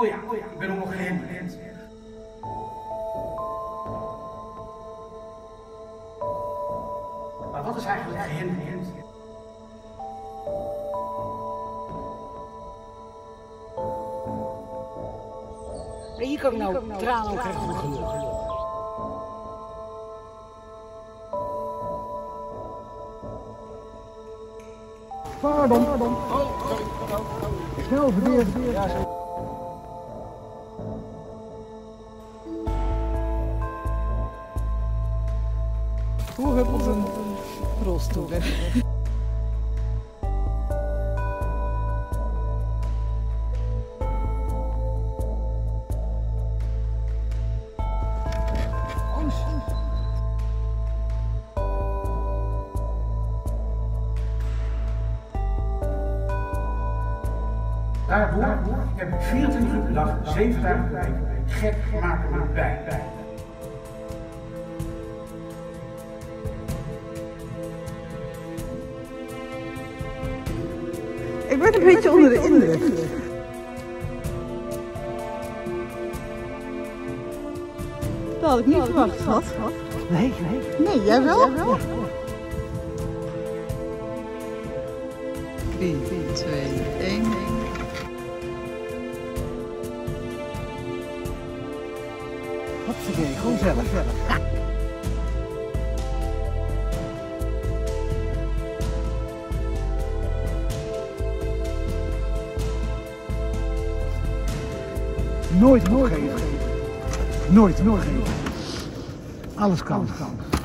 Oh ja, ik ben ook nog gehinderd. Maar wat is eigenlijk gehinderd? Hier kan ik nou tranen op krijgen van geluk. Pardon, pardon. Snel verkeerd. Ja, zo. Hoe heb ik een rolstoel? Daarvoor heb ik 24 uur per dag, 7 dagen per week gek maken met pijn. Ik ben een beetje onder de indruk. Dat had ik niet verwacht, had. Nee. Nee, jij wel? 3, 2, 1. Oké, gewoon zelf. Nooit geven. Alles kan.